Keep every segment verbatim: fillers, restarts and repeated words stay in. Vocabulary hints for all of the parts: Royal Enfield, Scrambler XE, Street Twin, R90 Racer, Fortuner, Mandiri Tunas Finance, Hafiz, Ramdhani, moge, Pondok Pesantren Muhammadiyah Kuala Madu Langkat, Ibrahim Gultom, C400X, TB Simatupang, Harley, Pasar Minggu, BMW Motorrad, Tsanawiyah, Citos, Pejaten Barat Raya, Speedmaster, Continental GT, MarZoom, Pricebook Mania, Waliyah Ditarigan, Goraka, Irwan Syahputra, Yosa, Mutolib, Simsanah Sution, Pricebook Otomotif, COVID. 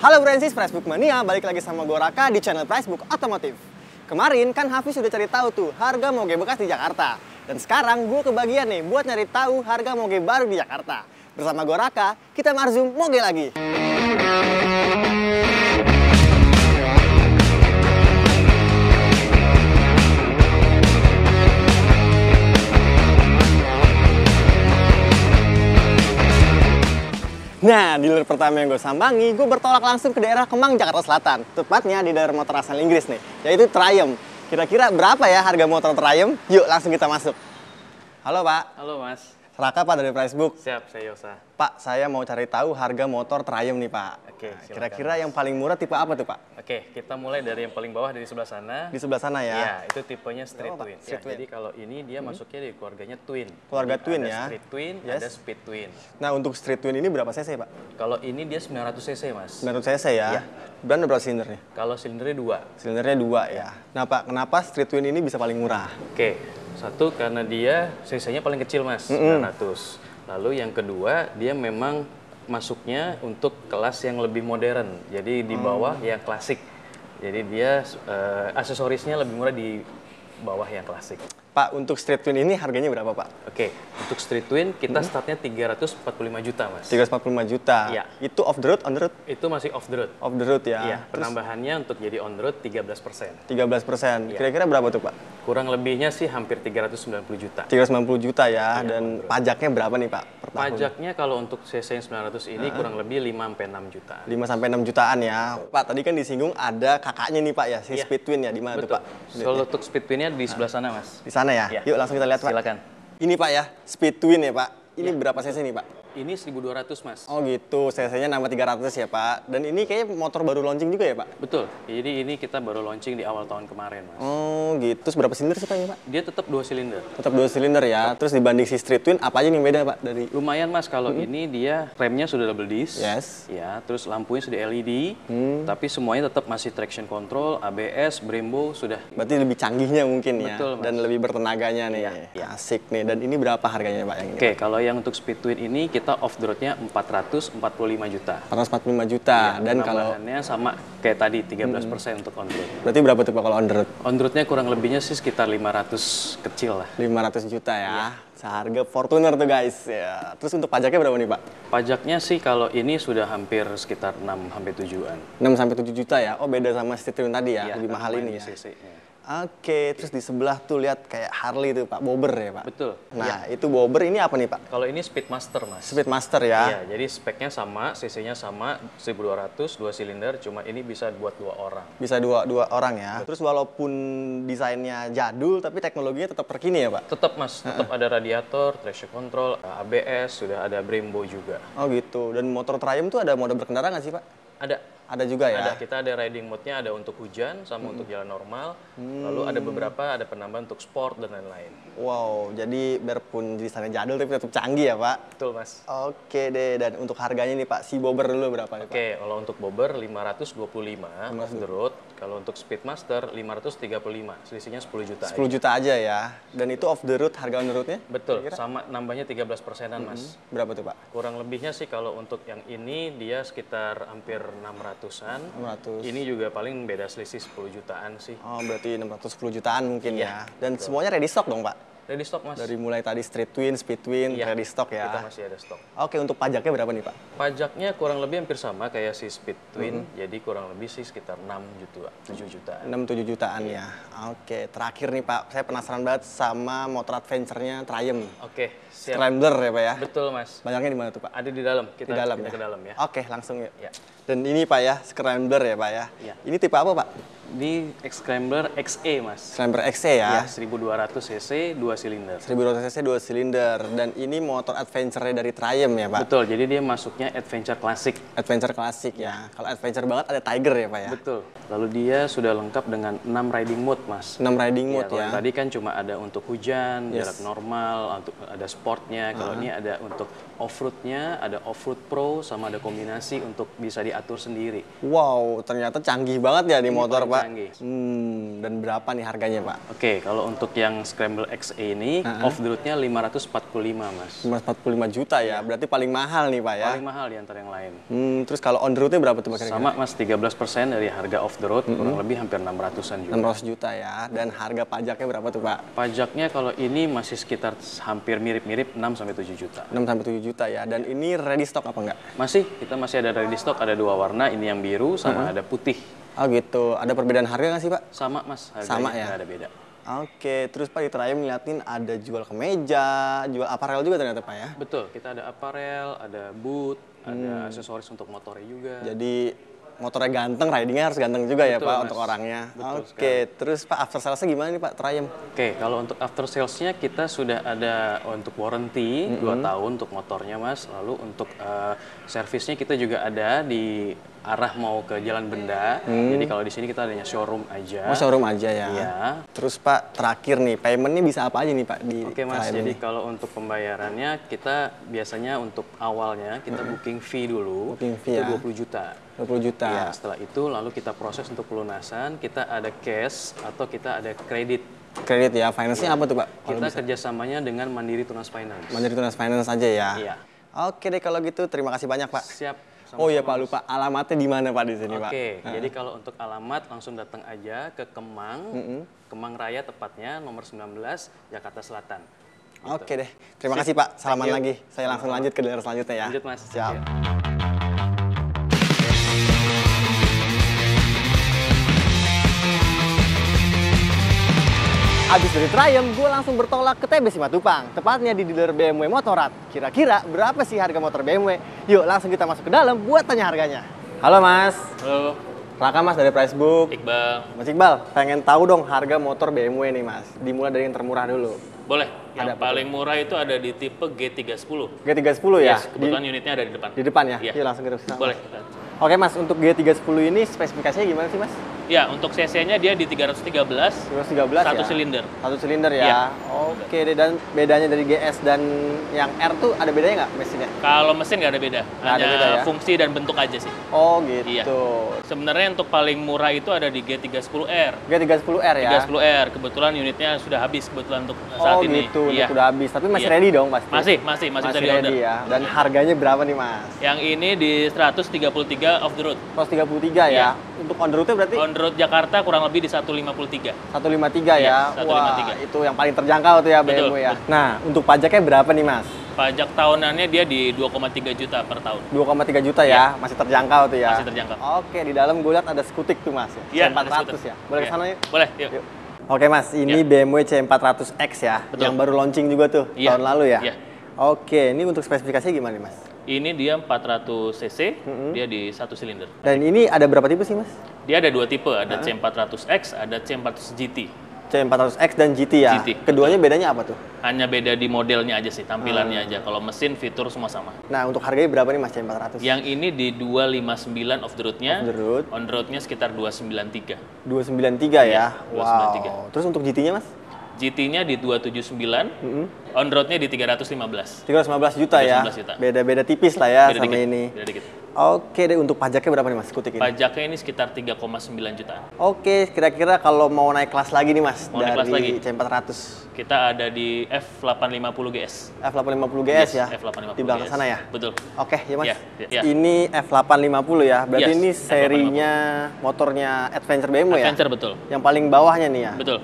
Halo Friendsies, Pricebook Mania, balik lagi sama Goraka di channel Pricebook Otomotif. Kemarin kan Hafiz sudah cari tahu tuh harga moge bekas di Jakarta. Dan sekarang gue kebagian nih buat nyari tahu harga moge baru di Jakarta. Bersama Goraka, kita MarZoom moge lagi. Nah, dealer pertama yang gue sambangi, gue bertolak langsung ke daerah Kemang, Jakarta Selatan. Tepatnya di daerah motor asal Inggris nih, yaitu Triumph. Kira-kira berapa ya harga motor Triumph? Yuk, langsung kita masuk. Halo, Pak. Halo, Mas. Raka, Pak, dari Pricebook. Siap, saya Yosa. Pak, saya mau cari tahu harga motor Triumph nih, Pak. Oke, nah, kira-kira yang paling murah tipe apa tuh, Pak? Oke, kita mulai dari yang paling bawah, dari sebelah sana. Di sebelah sana ya? Iya, itu tipenya Street Twin. Ya, jadi kalau ini dia hmm. masuknya di keluarganya Twin. Keluarga jadi Twin ada ya? Street Twin, yes. Ada Speed Twin. Nah, untuk Street Twin ini berapa C C, Pak? Kalau ini dia sembilan ratus C C, Mas. sembilan ratus C C ya? Ya. Dan berapa silindernya? Kalau silindernya dua. Silindernya dua ya. Nah, Pak, kenapa Street Twin ini bisa paling murah? Oke. Satu, karena dia C C-nya paling kecil, Mas, mm-hmm. sembilan ratus. Lalu yang kedua, dia memang masuknya untuk kelas yang lebih modern. Jadi di bawah hmm. yang klasik. Jadi dia uh, aksesorisnya lebih murah di bawah yang klasik. Pak, untuk Street Twin ini harganya berapa, Pak? Oke, untuk Street Twin kita startnya tiga ratus empat puluh lima juta, Mas. tiga ratus empat puluh lima juta? Ya. Itu off the road, on the road? Itu masih off the road. Off the road ya? Iya, penambahannya untuk jadi on the road tiga belas persen. tiga belas persen? Kira-kira ya. Berapa tuh, Pak? Kurang lebihnya sih hampir tiga ratus sembilan puluh juta. tiga ratus sembilan puluh juta ya, ya dan pajaknya berapa nih, Pak? Per pajaknya tahun? Kalau untuk C C yang sembilan ratus ini uh -huh. kurang lebih lima sampai enam juta. lima sampai enam jutaan ya. Betul. Pak, tadi kan disinggung ada kakaknya nih, Pak ya, si ya. Speed Twin ya, di mana tuh, Pak? Kalau untuk Speed Twin-nya di sebelah sana, Mas. Di sana ya? Ya. Yuk langsung kita lihat, Pak. Silakan. Ini, Pak ya, Speed Twin ya, Pak. Ini ya. Berapa C C nih, Pak? Ini seribu dua ratus, Mas. Oh gitu, C C-nya nambah tiga ratus ya, Pak. Dan ini kayaknya motor baru launching juga ya, Pak? Betul. Jadi ini kita baru launching di awal tahun kemarin, Mas. Oh gitu. Terus berapa silinder sih, Pak? Ya, Pak? Dia tetap dua silinder. Tetap dua silinder ya. Terus dibanding si Street Twin, apa aja yang beda, Pak? Dari lumayan, Mas. Kalau hmm. ini dia remnya sudah double disc. Yes. Ya. Terus lampunya sudah L E D. Hmm. Tapi semuanya tetap masih traction control, A B S, Brembo sudah. Berarti lebih canggihnya mungkin ya. Betul, Mas. Dan lebih bertenaganya nih. Ya. Ya. Asik nih. Dan ini berapa harganya, Pak? Oke, okay, kalau yang untuk Speed Twin ini kita kita off the road-nya empat ratus empat puluh lima juta. empat ratus empat puluh lima juta. Ya, dan kalau sama kayak tadi tiga belas persen hmm. untuk on road. Berarti berapa tuh Pak kalau on road? On road-nya kurang lebihnya sih sekitar lima ratus kecil lah. lima ratus juta ya. Ya. Seharga Fortuner tuh guys. Ya. Terus untuk pajaknya berapa nih, Pak? Pajaknya sih kalau ini sudah hampir sekitar enam sampai tujuan. enam sampai tujuh juta ya. Oh, beda sama Street Twin tadi ya, ya lebih mahal ini ya. C C-nya. Oke, terus di sebelah tuh lihat kayak Harley itu Pak, bobber ya Pak? Betul. Nah, ya. Itu bobber ini apa nih Pak? Kalau ini Speedmaster, Mas. Speedmaster ya? Iya, jadi speknya sama, C C-nya sama, seribu dua ratus, dua silinder, cuma ini bisa buat dua orang. Bisa dua, dua orang ya? Betul. Terus walaupun desainnya jadul, tapi teknologinya tetap terkini ya Pak? Tetap Mas, tetap uh-uh. ada radiator, traction control, A B S, sudah ada Brembo juga. Oh gitu, dan motor Triumph tuh ada mode berkendara nggak sih Pak? Ada. Ada juga ya? Ada, kita ada riding mode-nya, ada untuk hujan, sama hmm. untuk jalan normal. Hmm. Lalu ada beberapa, ada penambahan untuk sport dan lain-lain. Wow, jadi biarpun desainnya jadul tapi tetap canggih ya Pak? Betul Mas. Oke deh, dan untuk harganya nih Pak, si bobber dulu berapa nih Pak? Oke, kalau untuk bobber lima ratus dua puluh lima off the road. Kalau untuk Speedmaster lima ratus tiga puluh lima, selisihnya sepuluh juta. sepuluh juta aja ya? Dan itu off the road, harga on the road-nya? Betul, kira-kira? Sama nambahnya tiga belas persenan hmm. Mas. Berapa tuh Pak? Kurang lebihnya sih kalau untuk yang ini, dia sekitar hampir enam ratus. enam ratus. Ini juga paling beda selisih sepuluh jutaan sih. Oh, berarti enam ratus sepuluh jutaan mungkin iya, ya. Dan betul. Semuanya ready stock dong, Pak? Ready stock, Mas. Dari mulai tadi Street Twin, Speed Twin, iya, ready stock ya? Kita masih ada stok. Oke, untuk pajaknya berapa nih, Pak? Pajaknya kurang lebih hampir sama kayak si Speed Twin. Mm-hmm. Jadi kurang lebih sih sekitar enam juta, tujuh jutaan. enam tujuh jutaan iya. Ya. Oke, terakhir nih, Pak. Saya penasaran banget sama motor adventure-nya Triumph. Oke, siap. Scrambler ya, Pak ya? Betul, Mas. Banyaknya di mana tuh, Pak? Ada di dalam. Kita di dalam ya? Ke dalam ya. Oke, langsung yuk. Ya. Dan ini Pak ya, Scrambler ya Pak ya? Ya. Ini tipe apa Pak? Ini Scrambler X E Mas. Scrambler X E ya? Ya, seribu dua ratus C C, dua silinder. seribu dua ratus C C, dua silinder. Dan ini motor adventure-nya dari Triumph ya Pak? Betul, jadi dia masuknya adventure klasik. Adventure klasik ya? Kalau adventure banget ada Tiger ya Pak ya? Betul. Lalu dia sudah lengkap dengan enam riding mode Mas. enam riding mode ya? ya. Tadi kan cuma ada untuk hujan, yes. Jarak normal, ada sportnya. Kalau uh -huh. ini ada untuk off-road-nya, ada off-road pro, sama ada kombinasi untuk bisa diatur sendiri. Wow, ternyata canggih banget ya di motor Pak. canggih. Hmm, dan berapa nih harganya, Pak? Oke, okay, kalau untuk yang Scrambler X E ini uh-huh. off the road-nya lima ratus empat puluh lima, Mas. lima ratus empat puluh lima juta ya. Berarti paling mahal nih, Pak ya. Paling mahal di antara yang lain. Hmm, terus kalau on the road-nya berapa tuh, Pak? Sama, Mas, tiga belas persen dari harga off the road, mm-hmm. kurang lebih hampir enam ratusan juta. enam ratus juta ya. Dan harga pajaknya berapa tuh, Pak? Pajaknya kalau ini masih sekitar hampir mirip-mirip enam sampai tujuh juta. enam sampai tujuh juta ya. Dan ini ready stock apa enggak? Masih, kita masih ada ready stock, ada dua warna, ini yang biru sama uh-huh. ada putih. Oh gitu, ada perbedaan harga nggak sih, Pak? Sama, Mas, harganya sama ya? Ada beda. Oke, terus Pak di terakhir ngeliatin ada jual kemeja, jual aparel juga ternyata, Pak ya? Betul, kita ada aparel, ada boot, hmm. ada aksesoris untuk motornya juga. Jadi motornya ganteng, ridingnya harus ganteng juga. Betul, ya Pak, Mas, untuk orangnya. Betul. Oke, sekali. Terus Pak after sales-nya gimana nih, Pak, Triumph? Oke, kalau untuk after sales-nya kita sudah ada untuk warranty mm -hmm. dua tahun untuk motornya, Mas. Lalu untuk uh, servisnya kita juga ada di arah mau ke Jalan Benda. Hmm. Jadi kalau di sini kita adanya showroom aja. Oh, showroom aja ya. Iya. Terus Pak, terakhir nih, paymentnya bisa apa aja nih, Pak? Di Oke, Mas. Jadi ini. Kalau untuk pembayarannya kita biasanya untuk awalnya kita hmm. booking fee dulu. Booking fee itu ya. dua puluh juta. dua puluh juta. Ya, setelah itu lalu kita proses untuk pelunasan, kita ada cash atau kita ada kredit. Kredit ya. Finance-nya ya. Apa tuh, Pak? Kita bisa. Kerjasamanya dengan Mandiri Tunas Finance. Mandiri Tunas Finance aja ya. Iya. Oke deh kalau gitu, terima kasih banyak, Pak. Siap. Sama-sama. Oh iya Pak, lupa alamatnya di mana Pak di sini, Pak? Oke, uh. jadi kalau untuk alamat langsung datang aja ke Kemang, mm-hmm. Kemang Raya tepatnya, nomor sembilan belas, Jakarta Selatan. Gitu. Oke deh, terima Sip. Kasih Pak. Salaman lagi. Saya langsung lanjut ke daerah selanjutnya ya. Lanjut, Mas. Siap. Siap. Abis dari Triumph, gue langsung bertolak ke T B Simatupang, tepatnya di dealer B M W Motorrad. Kira-kira berapa sih harga motor B M W? Yuk langsung kita masuk ke dalam buat tanya harganya. Halo, Mas. Halo. Raka, Mas, dari Pricebook. Iqbal. Mas Iqbal, pengen tahu dong harga motor B M W nih, Mas. Dimulai dari yang termurah dulu. Boleh. Yang ada paling murah itu ada di tipe G tiga sepuluh. G tiga sepuluh ya? Yes, kebetulan di, unitnya ada di depan. Di depan ya? Yeah. Yuk langsung kita kesana. Boleh. Oke, Mas, untuk G tiga sepuluh ini spesifikasinya gimana sih, Mas? Ya, untuk C C-nya dia di tiga ratus tiga belas. tiga ratus tiga belas satu ya? silinder. Satu silinder ya. ya. Oke, okay. Dan bedanya dari G S dan yang R tuh ada bedanya nggak mesinnya? Kalau mesin nggak ada beda. Nggak ada beda ya? Fungsi dan bentuk aja sih. Oh, gitu. Iya. Sebenarnya untuk paling murah itu ada di G tiga sepuluh R. G tiga sepuluh R ya? G tiga sepuluh R. Kebetulan unitnya sudah habis kebetulan untuk saat oh, ini. Oh, gitu. Iya. Sudah habis, tapi masih iya. ready dong pasti? Masih, masih, masih, masih bisa ready ya. Dan harganya berapa nih, Mas? Yang ini di seratus tiga puluh tiga off the road. seratus tiga puluh tiga ya? Iya. Untuk on the road berarti? On the road Jakarta kurang lebih di seratus lima puluh tiga. seratus lima puluh tiga ya? Iya, seratus lima puluh tiga. Wah, itu yang paling terjangkau tuh ya B M W ya? Betul. Nah, untuk pajaknya berapa nih, Mas? Pajak tahunannya dia di dua koma tiga juta per tahun. dua koma tiga juta ya? Masih terjangkau tuh ya? Masih terjangkau. Oke, di dalam gue lihat ada skutik tuh, Mas. Iya, empat ratus ya? Boleh kesana yuk? Boleh, yuk. yuk. Oke, Mas, ini yeah. B M W C empat ratus X ya. Betul. Yang baru launching juga tuh yeah. tahun lalu ya. Yeah. Oke, ini untuk spesifikasinya gimana nih, Mas? Ini dia empat ratus cc, mm-hmm. dia di satu silinder. Dan ini ada berapa tipe sih, Mas? Dia ada dua tipe, ada uh-huh. C empat ratus X, ada C empat ratus GT. C empat ratus X dan G T ya? G T, keduanya betul. Bedanya apa tuh? Hanya beda di modelnya aja sih, tampilannya hmm. aja. Kalau mesin, fitur semua sama. Nah, untuk harganya berapa nih, Mas, C empat ratus? Yang ini di dua ratus lima puluh sembilan off the road-nya. Off the road. On the road-nya sekitar dua ratus sembilan puluh tiga. dua ratus sembilan puluh tiga ya? dua ratus sembilan puluh tiga. Wow. Terus untuk G T-nya, Mas? G T-nya di dua ratus tujuh puluh sembilan, mm-hmm. on road-nya di tiga ratus lima belas. tiga ratus lima belas juta ya? Beda-beda tipis lah ya beda sama dikit. Ini. Beda dikit. Oke deh, untuk pajaknya berapa nih, Mas, skutik ini? Pajaknya ini sekitar tiga koma sembilan jutaan. Oke, kira-kira kalau mau naik kelas lagi nih, Mas, mau dari C empat ratus. Kita ada di F delapan lima nol G S. F delapan lima nol G S yes, ya? F delapan lima nol G S. Di belakang sana ya? Betul. Oke, ya, Mas. Yeah, yeah. Ini F delapan lima nol ya? Berarti yes, ini serinya F delapan lima nol. Motornya Adventure B M W ya? Adventure, betul. Yang paling bawahnya nih ya? Betul.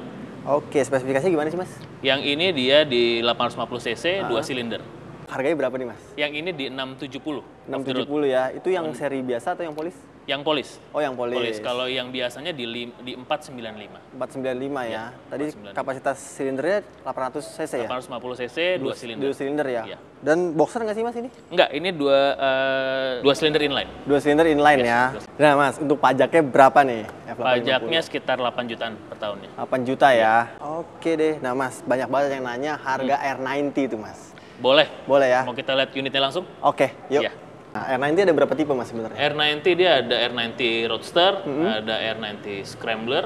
Oke, spesifikasinya gimana sih, Mas? Yang ini dia di delapan ratus lima puluh cc, dua silinder. Harganya berapa nih, Mas? Yang ini di enam ratus tujuh puluh. enam ratus tujuh puluh ya. Itu yang seri biasa atau yang polis? Yang polis. Oh, yang polis. Polis. Kalau yang biasanya di di empat ratus sembilan puluh lima. empat ratus sembilan puluh lima ya. Tadi kapasitas silindernya delapan ratus cc ya? delapan ratus lima puluh cc, dua silinder. Dua silinder ya. Iya. Dan boxer nggak sih, Mas, ini? Enggak, ini dua uh, dua silinder inline. Dua silinder inline yes, ya. Dua. Nah, Mas, untuk pajaknya berapa nih? Pajaknya sekitar delapan jutaan per tahunnya. delapan juta ya. ya. Oke deh. Nah, Mas, banyak banget yang nanya harga hmm. R sembilan puluh itu, Mas. Boleh. Boleh ya. Mau kita lihat unitnya langsung? Oke, yuk. Ya. Nah, R sembilan puluh ada berapa tipe, Mas, sebenarnya? R sembilan puluh dia ada R sembilan puluh Roadster, mm-hmm. ada R sembilan puluh Scrambler,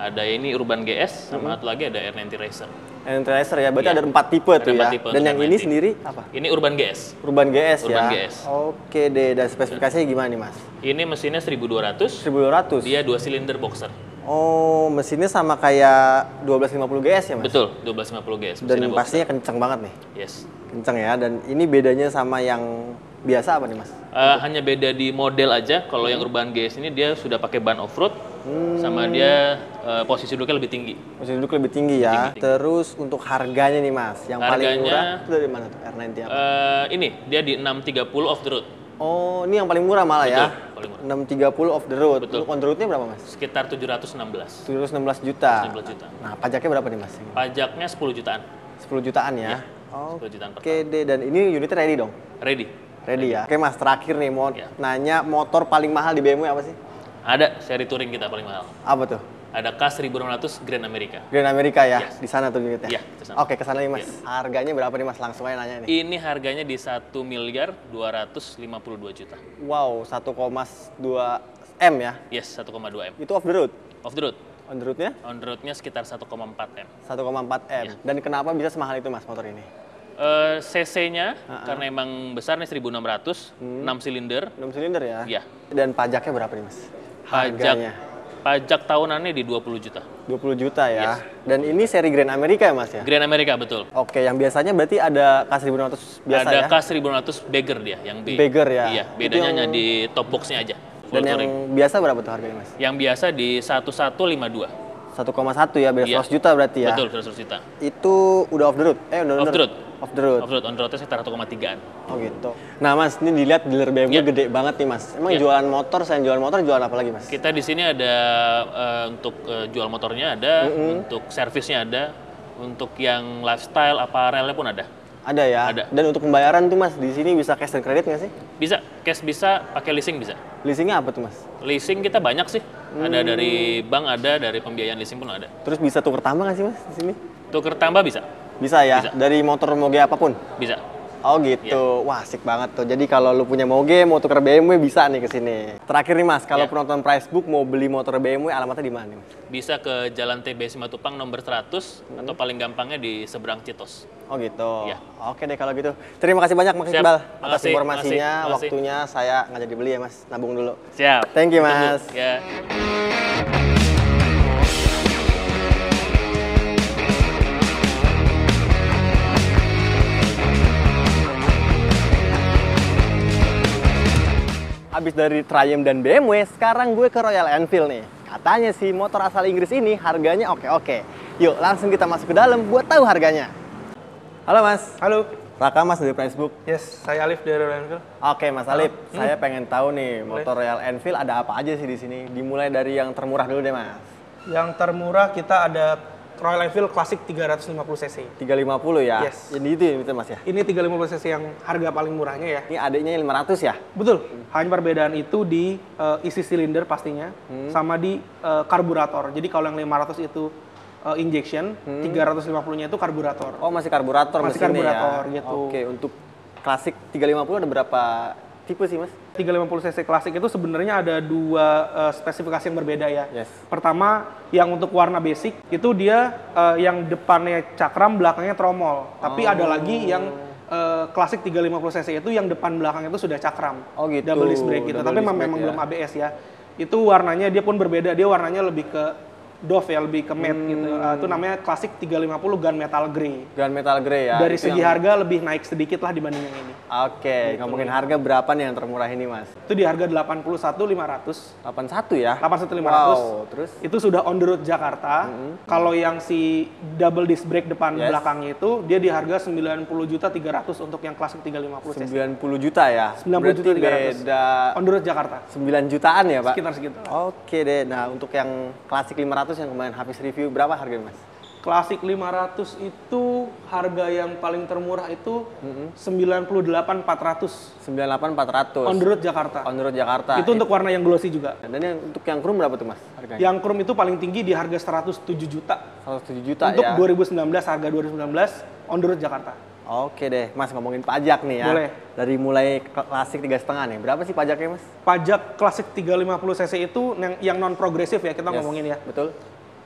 ada ini Urban G S, sama mm-hmm. satu lagi ada R sembilan puluh Racer. R sembilan puluh Racer ya, berarti ya. Ada empat tipe ada tuh empat ya? Tipe dan yang R sembilan puluh. Ini sendiri apa? Ini Urban G S. Urban G S ya? Urban G S. Oke deh, dan spesifikasinya gimana nih, Mas? Ini mesinnya seribu dua ratus. seribu dua ratus? Dia dua silinder boxer. Oh, mesinnya sama kayak dua belas lima puluh G S ya, Mas? Betul, dua belas lima puluh G S. Dan pastinya kenceng banget nih. Yes. Kenceng ya, dan ini bedanya sama yang biasa apa nih, Mas? Uh, hanya beda di model aja. Kalau hmm. yang Urban G S ini dia sudah pakai ban off-road, hmm. sama dia uh, posisi duduknya lebih tinggi. Posisi duduk lebih tinggi ya. Tinggi, tinggi. Terus untuk harganya nih, Mas, yang harganya, paling murah itu dari mana tuh? R sembilan puluh apa? Uh, ini dia di enam tiga puluh off the road. Oh, ini yang paling murah malah. Betul, ya? Paling murah. enam tiga puluh off the road. Betul. Untuk on the road-nya berapa, Mas? Sekitar tujuh ratus enam belas. tujuh ratus enam belas juta. tujuh ratus enam belas juta. Nah, pajaknya berapa nih, Mas? Pajaknya sepuluh jutaan. sepuluh jutaan ya? Ya, oh, sepuluh jutaan per tahun. Oke deh, dan ini unitnya ready dong? Ready. Ready ya? Oke, Mas, terakhir nih mau ya. nanya, motor paling mahal di B M W apa sih? Ada, seri touring kita paling mahal. Apa tuh? Ada K seribu enam ratus Grand America. Grand America ya? Yes. Di sana tuh gitu ya? Iya, kesana. Oke, kesana nih, Mas. Ya. Harganya berapa nih, Mas? Langsung aja nanya nih. Ini harganya di satu miliar dua ratus lima puluh dua juta. Wow, satu koma dua M ya? Yes, satu koma dua M. Itu off the road? Off the road. On the road-nya? On the road-nya sekitar satu koma empat M. satu koma empat M. Ya. Dan kenapa bisa semahal itu, Mas, motor ini? Uh, C C-nya uh-uh. karena emang besar nih, seribu enam ratus, hmm. enam silinder. enam silinder ya? Iya. Dan pajaknya berapa nih, Mas? Harganya? Pajak, pajak tahunannya di dua puluh juta. dua puluh juta ya? Yes. Dan ini seri Grand America ya, Mas ya? Grand America, betul. Oke, yang biasanya berarti ada K seribu enam ratus biasa ada ya? Ada K seribu enam ratus bagger dia, yang B. Bagger ya? Iya, bedanya yang... hanya di top box-nya aja. Dan yang touring. Biasa berapa tuh harganya, Mas? Yang biasa di seribu satu ratus lima puluh dua. satu koma satu ya, beda yeah. seratus juta berarti ya? Betul, seratus juta. Itu udah off the road? Eh, udah off the road. Off the road. Off the road, on road-nya sekitar satu koma tiga an. Oh gitu. Nah, Mas, ini dilihat dealer B M W yeah. gede banget nih, Mas. Emang yeah. jualan motor, selain jualan motor, jualan apa lagi, Mas? Kita di sini ada uh, untuk uh, jual motornya ada, mm -hmm. untuk servisnya ada, untuk yang lifestyle, aparelnya pun ada. Ada ya? Ada. Dan untuk pembayaran tuh, Mas, di sini bisa cash dan kredit nggak sih? Bisa. Cash bisa, pakai leasing bisa. Leasingnya apa tuh, Mas? Leasing kita banyak sih. Hmm. Ada dari bank, ada dari pembiayaan leasing pun ada. Terus bisa tuker tambah nggak sih, Mas, di sini? Tuker tambah bisa. Bisa ya? Bisa. Dari motor moge apapun? Bisa. Oh gitu. Ya. Wah, asik banget tuh. Jadi kalau lu punya moge, mau tuker B M W bisa nih ke sini. Terakhir nih, Mas, kalau ya. penonton Pricebook mau beli motor B M W, alamatnya di mana nih, Mas? Bisa ke Jalan T B Simatupang nomor seratus, hmm. atau paling gampangnya di seberang Citos. Oh gitu. Ya. Oke deh kalau gitu. Terima kasih banyak, Mas Iqbal, atas makasih, informasinya. Makasih, waktunya makasih. Saya ngajak dibeli ya, Mas. Nabung dulu. Siap. Thank you, Mas. Ya. Abis dari Triumph dan B M W, sekarang gue ke Royal Enfield nih. Katanya sih motor asal Inggris ini harganya oke-oke. Yuk langsung kita masuk ke dalam buat tahu harganya. Halo, Mas. Halo. Raka, Mas, dari Pricebook. Yes, saya Alif dari Royal Enfield. Oke, Mas Alif, hmm. saya pengen tahu nih motor Royal Enfield ada apa aja sih di sini. Dimulai dari yang termurah dulu deh, Mas. Yang termurah kita ada Royal Enfield Classic tiga ratus lima puluh cc. tiga ratus lima puluh ya? Yes. Jadi itu ya, Mas ya? Ini tiga ratus lima puluh cc yang harga paling murahnya ya. Ini adiknya lima ratus ya? Betul. Hmm. Hanya perbedaan itu di uh, isi silinder pastinya, hmm. sama di uh, karburator. Jadi kalau yang lima ratus itu uh, injection, hmm. tiga ratus lima puluh-nya itu karburator. Oh, masih karburator masih karburator ya? Gitu. Oke, untuk Classic tiga ratus lima puluh ada berapa tipe sih, Mas? tiga ratus lima puluh cc klasik itu sebenarnya ada dua uh, spesifikasi yang berbeda ya. Yes. Pertama, yang untuk warna basic itu dia uh, yang depannya cakram, belakangnya tromol. Tapi oh. ada lagi yang uh, klasik tiga ratus lima puluh cc itu yang depan belakang itu sudah cakram. Oh gitu. Double disc brake gitu. Double Tapi disc memang ya. belum A B S ya. Itu warnanya dia pun berbeda. Dia warnanya lebih ke Dove ya, lebih ke matte hmm. gitu. Uh, itu namanya klasik tiga ratus lima puluh Gunmetal Grey. Gunmetal Grey ya. Dari segi yang... harga lebih naik sedikit lah dibanding yang ini. Oke, okay. gitu. Ngomongin harga berapa nih yang termurah ini, Mas? Itu di harga delapan puluh satu ribu lima ratus. delapan puluh satu ya? delapan puluh satu ribu lima ratus. Wow, terus? Itu sudah on the road Jakarta. Mm-hmm. Kalau yang si double disc brake depan yes. belakangnya itu dia di harga sembilan puluh juta tiga ratus ribu untuk yang klasik tiga ratus lima puluh cc. sembilan puluh juta ya? sembilan puluh juta tiga ratus ribu. Beda... on the road Jakarta. sembilan jutaan ya, Pak? Sekitar-sekitar. Oke deh. Nah, untuk yang klasik lima ratus yang kemarin Hafiz review, berapa harganya, Mas? Klasik lima ratus itu harga yang paling termurah itu sembilan puluh delapan ribu empat ratus. sembilan puluh delapan ribu empat ratus. On the road Jakarta. On the road Jakarta. Itu untuk warna yang glossy juga. Dan yang untuk yang chrome berapa tuh, Mas, harganya? Yang chrome itu paling tinggi di harga seratus tujuh juta. seratus tujuh juta untuk ya. Untuk dua ribu sembilan belas, harga dua ribu sembilan belas on the road Jakarta. Oke deh, Mas, ngomongin pajak nih ya. Boleh. Dari mulai klasik tiga koma lima nih, berapa sih pajaknya, Mas? Pajak klasik tiga ratus lima puluh cc itu yang, yang non progresif ya, kita yes. ngomongin ya. Betul.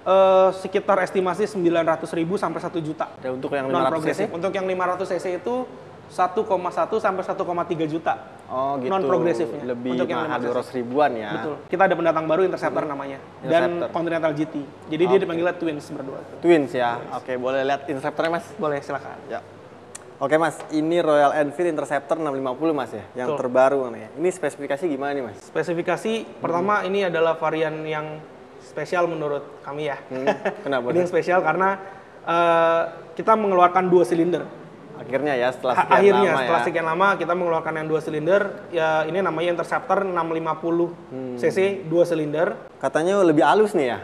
Uh, sekitar estimasi sembilan ratus ribu sampai satu juta. Dan untuk yang non progresif? Untuk yang lima ratus cc itu satu koma satu sampai satu koma tiga juta. Oh, gitu. Non progresifnya lebih untuk mahal dua ratus ribuan ya. Betul. Kita ada pendatang baru Interceptor namanya Interceptor. Dan Continental G T. Jadi okay. dia dipanggilnya Twins berdua. Twins ya. Oke, okay, boleh lihat Interceptornya Mas? Boleh, silakan. Ya. Oke okay, Mas, ini Royal Enfield Interceptor enam lima nol Mas ya, yang Betul. terbaru namanya. Ini spesifikasi gimana nih Mas? Spesifikasi hmm. pertama ini adalah varian yang spesial menurut kami ya. Hmm. Kenapa? Ini yang spesial karena uh, kita mengeluarkan dua silinder. Akhirnya ya setelah sekian Akhirnya, lama Akhirnya setelah ya. sekian lama kita mengeluarkan yang dua silinder. Ya ini namanya Interceptor enam lima nol cc hmm. dua silinder. Katanya lebih halus nih ya?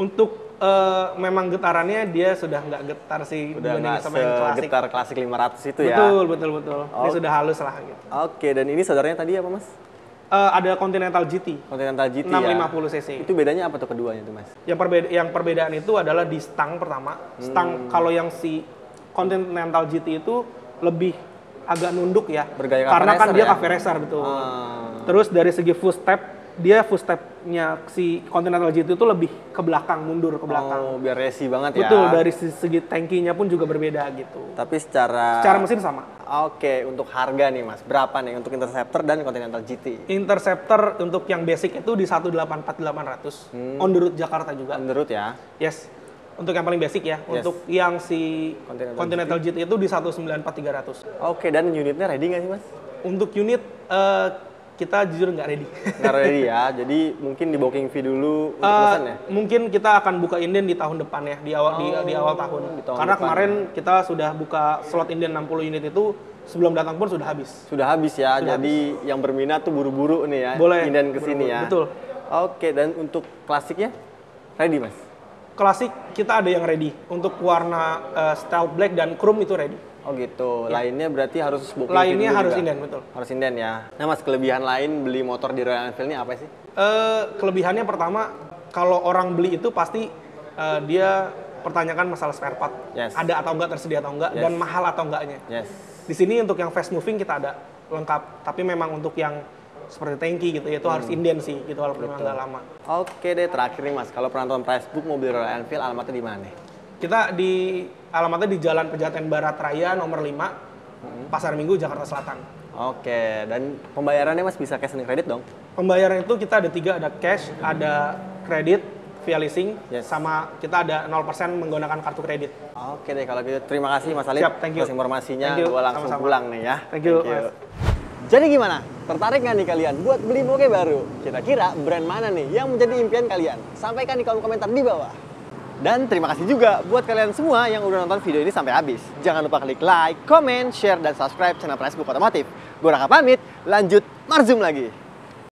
Untuk Uh, memang getarannya dia sudah nggak getar sih dibanding sama yang klasik. Getar klasik lima ratus itu ya. Betul, betul, betul. Oh. Dia sudah halus lah gitu. Oke, okay, dan ini saudaranya tadi apa, Mas? Uh, ada Continental G T. Continental G T enam lima nol cc. Ya? Itu bedanya apa tuh keduanya tuh, Mas? Yang perbeda yang perbedaan itu adalah di stang pertama. Stang hmm. kalau yang si Continental G T itu lebih agak nunduk ya. Bergaya karena kan dia cafe racer ya? Betul. Hmm. Terus dari segi footstep dia footstep-nya si Continental G T itu lebih ke belakang, mundur ke belakang. Oh, biar racing banget ya. Betul, dari segi tankinya pun juga berbeda gitu. Tapi secara... Secara mesin sama. Oke, untuk harga nih Mas, berapa nih untuk Interceptor dan Continental G T? Interceptor untuk yang basic itu di satu delapan empat delapan ratus, hmm. on the road Jakarta juga. On the road ya? Yes, untuk yang paling basic ya. Yes. Untuk yang si Continental, Continental G T. G T itu di satu sembilan empat tiga ratus. Oke, dan unitnya ready nggak sih Mas? Untuk unit... Uh, kita jujur nggak ready. Nggak ready ya, jadi mungkin di booking fee dulu untuk uh, pesan ya? Mungkin kita akan buka inden di tahun depan ya, di awal, oh, di, di awal tahun. Di tahun Karena depan, kemarin ya. Kita sudah buka slot inden enam puluh unit itu, sebelum datang pun sudah habis. Sudah habis ya, sudah jadi habis. Yang berminat tuh buru-buru nih ya, boleh, inden kesini buru-buru. Ya. Betul. Oke, dan untuk klasiknya, ready Mas? Klasik kita ada yang ready, untuk warna uh, Stealth Black dan Chrome itu ready. Oh gitu, ya. Lainnya berarti harus booking. Lainnya harus juga. Inden, betul. Harus inden ya. Nah Mas, kelebihan lain beli motor di Royal Enfield ini apa sih? Uh, kelebihannya pertama, kalau orang beli itu pasti uh, dia pertanyakan masalah spare part. Yes. Ada atau enggak, tersedia atau enggak, yes. dan mahal atau enggaknya. Yes. Di sini untuk yang fast moving kita ada lengkap, tapi memang untuk yang seperti tanki gitu ya, itu hmm. harus inden sih, gitu walaupun memang nggak lama. Oke deh, terakhir nih Mas, kalau pernah nonton Pricebook mau beli Royal Enfield, alamatnya di mana? Kita di alamatnya di Jalan Pejaten Barat Raya nomor lima, hmm. Pasar Minggu, Jakarta Selatan. Oke, dan pembayarannya Mas bisa cash dan kredit dong? Pembayaran itu kita ada tiga, ada cash, hmm. ada kredit via leasing, yes. sama kita ada nol persen menggunakan kartu kredit. Oke deh, kalau gitu terima kasih Mas Alif atas informasinya, gue langsung Sama-sama. pulang nih ya. Thank you. Thank you. Jadi gimana? Tertarik nggak nih kalian buat beli moge baru? Kira-kira brand mana nih yang menjadi impian kalian? Sampaikan di kolom komentar di bawah. Dan terima kasih juga buat kalian semua yang udah nonton video ini sampai habis. Jangan lupa klik like, comment, share, dan subscribe channel Pricebook Otomotif. Goraka pamit, lanjut MarZoom lagi.